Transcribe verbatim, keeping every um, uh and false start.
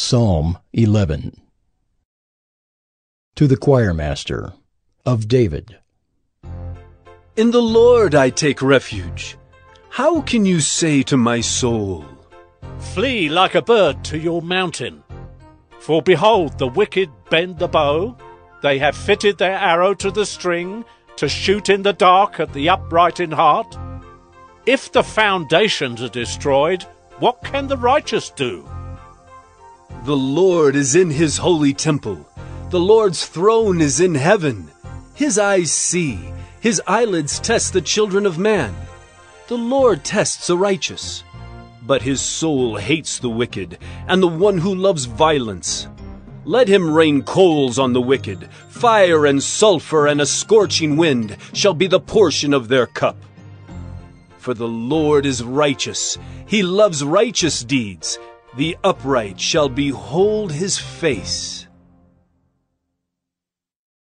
Psalm eleven. To the Choir Master, of David. In the Lord I take refuge. How can you say to my soul, "Flee like a bird to your mountain"? For behold, the wicked bend the bow. They have fitted their arrow to the string, to shoot in the dark at the upright in heart. If the foundations are destroyed, what can the righteous do? The Lord is in his holy temple. The Lord's throne is in heaven. His eyes see, his eyelids test the children of man. The Lord tests the righteous, but his soul hates the wicked and the one who loves violence. Let him rain coals on the wicked. Fire and sulfur and a scorching wind shall be the portion of their cup. For the Lord is righteous. He loves righteous deeds. The upright shall behold his face.